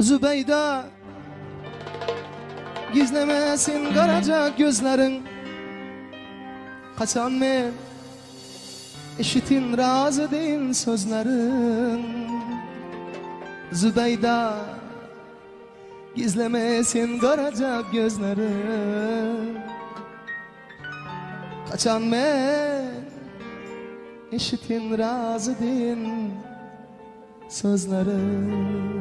Zübeyda, gizlemesin karaca gözlerin. Hasan mı? İşitin razı değil sözlerin. Zübeyda, gizlemesin karaca gözlerin. Kaçan mı? İşitin razı değil sözlerin.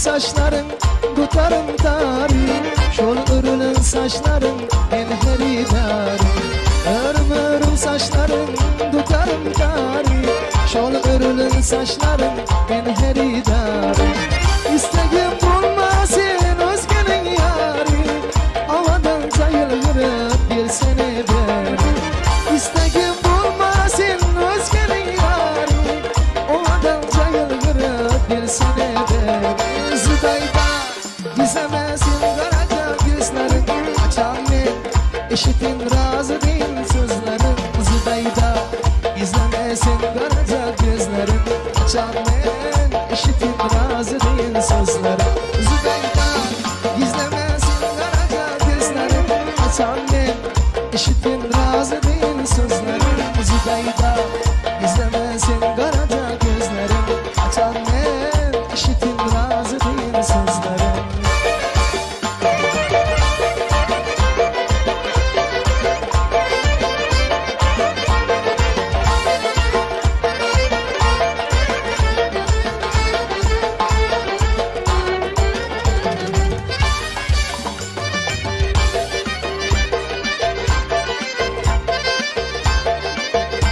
Saçların tutarım tarih, şol örülün saçların enheri tarih. Örüm örüm saçların tutarım tarih, şol örülün saçların enheri tarih. İsteğim bulmasın özgenin yari, havadan sayılırım bir sene beri. İsteğim bulmasın özgenin yari, havadan sayılırım bir sene beri. Zübeyda, gizlemesin karaca gözlerin. Açan mı? İşitin razı değil sözlerin. Zübeyda, gizlemesin karaca gözlerin. Açan mı? İşitin razı değil sözlerin. Zübeyda, gizlemesin karaca gözlerin. Açan mı? İşitin razı değil sözlerin. Zübeyda, gizlemesin karaca gözlerin. Açan mı? İşitin razı değil sözlerin.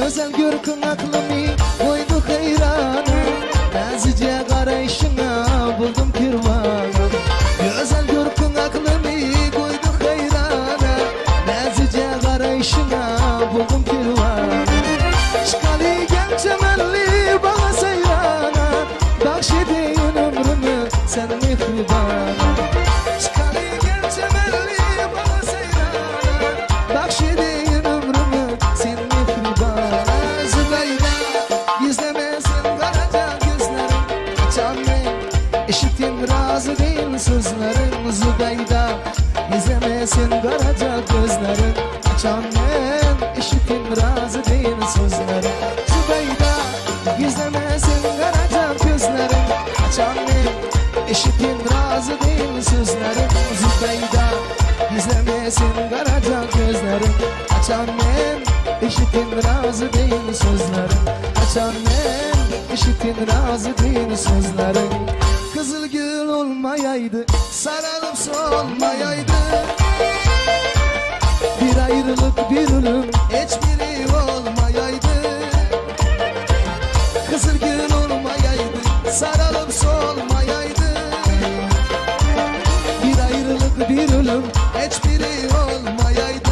Özel görkün aklımı koydu heyranı, nazice karayışına buldum pirvanı. Özel görkün aklımı koydu heyranı, nazice karayışına buldum pirvanı. Çıkalı genç emelli bana seyrana, bahşediyin ömrümü sen mihribana. Çıkalı genç emelli bana seyrana, bahşediyin ömrümü sen İşitin razı değil sözlerin. Zübeyda, gizlemesin karaca gözlerin. Açan ben, işitin razı değil sözlerin. Zübeyda, gizlemesin karaca gözlerin. Açan ben, işitin razı değil sözlerin. Zübeyda, gizlemesin karaca gözlerin. Açan ben, işitin razı değil sözlerin. Açan ben, işitin razı değil sözlerin. Kızıl gül olmayaydı, sararıp solmayaydı. Bir ayrılık bir ölüm, hiçbiri olmayaydı. Kızıl gül olmayaydı, sararıp solmayaydı. Bir ayrılık bir ölüm, hiçbiri olmayaydı.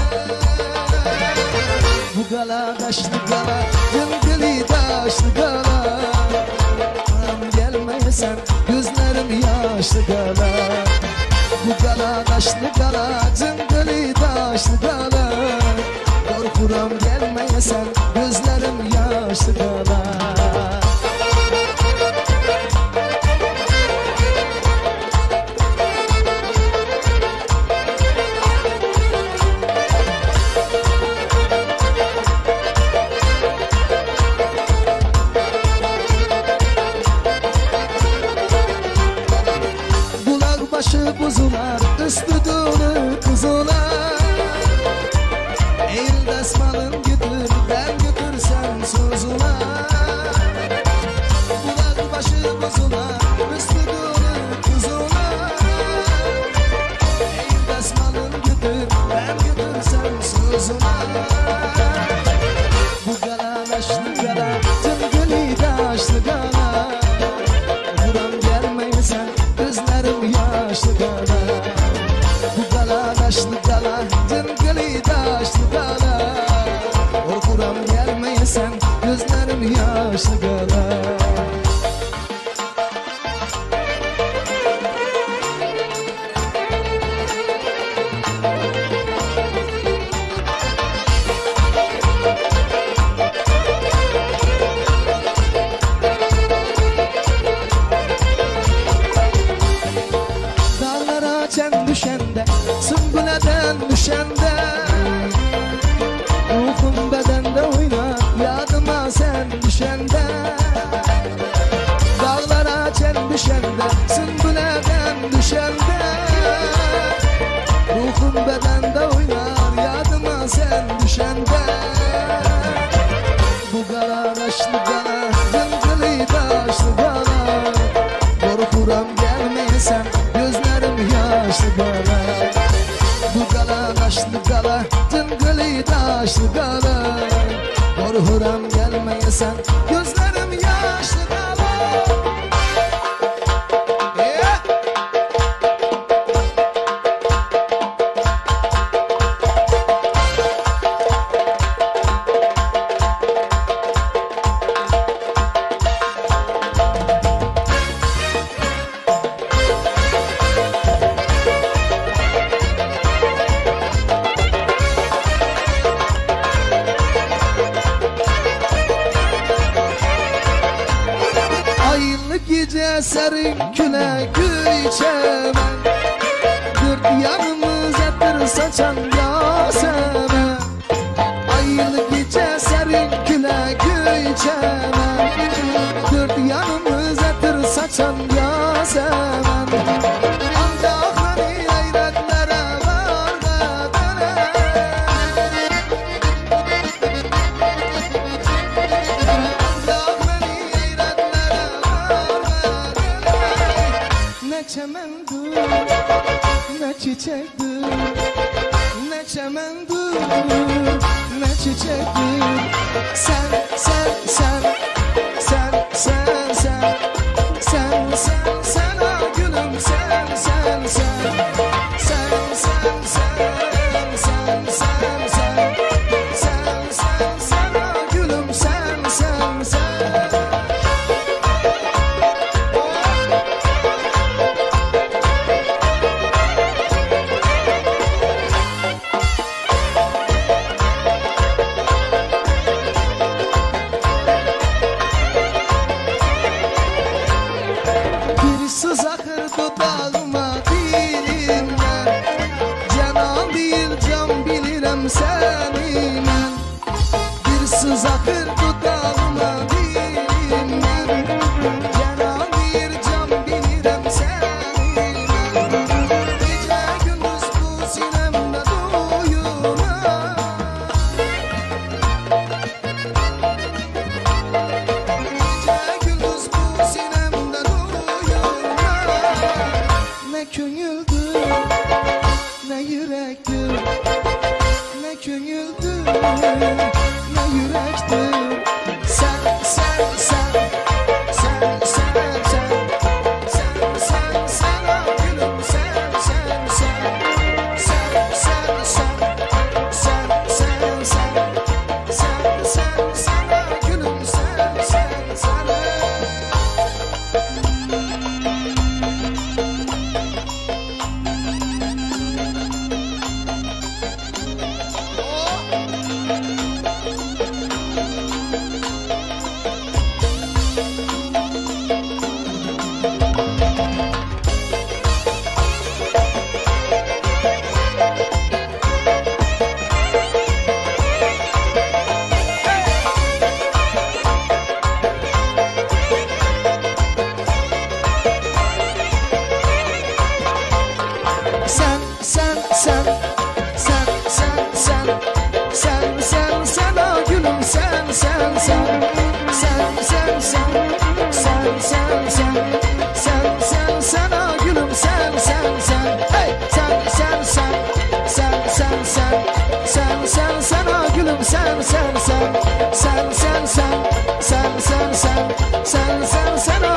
Bu gala taşlı gala, yıldızlı taşlı gala. Sen gözlerim yaşlı gala, bu gala taşlı gala, cıngılı taşlı gala. Korkuram gelmeyesen gözlerim yaşlı gala. Buzular, üstü dolu kuzular. Eğil desmanın götür, ben götürsem suzular. bedende, ruhum bedende oynar, yadıma sen düşende. Dağlara çen düşende, sümbüleden düşende. Ruhum bedende oynar, yadıma sen düşende. Bu kadar aşklı bana, yıngılı taşlı bana. Korkuram gelmeyesem, gözlerim yaşlı bana. Bu kadar aşklı kala, yıngılı taşlı kala. Korkuram gelmeyesem, gözlerim yaşlı kala. Gece serin küle gül içemem, dört yanımız ettir saçan yasemem. Aylı gece serin küle gül içemem, dört yanımız ettir saçan yasemem. Ancak beni hayretlere var da dene, çemendir, ne çiçektir, ne çemendir, ne çiçektir. Sen ah gülüm, sen ah gülüm, sen. Dudağıma dilimden, canan değil can bilirem seni ben. Bir sızakır dudağıma dilimden, canan değil can bilirem seni ben. Gece gündüz bu sinemde duyulan, gece gündüz bu sinemde duyulan. Ne gönüldür, ne yürektir, ne gönüldür, ne yürektir. Sen ah gülüm, sen ah gülüm, sen. Sen ah gülüm, sen ah gülüm, sen. Hey, sen ah gülüm, sen. Sen ah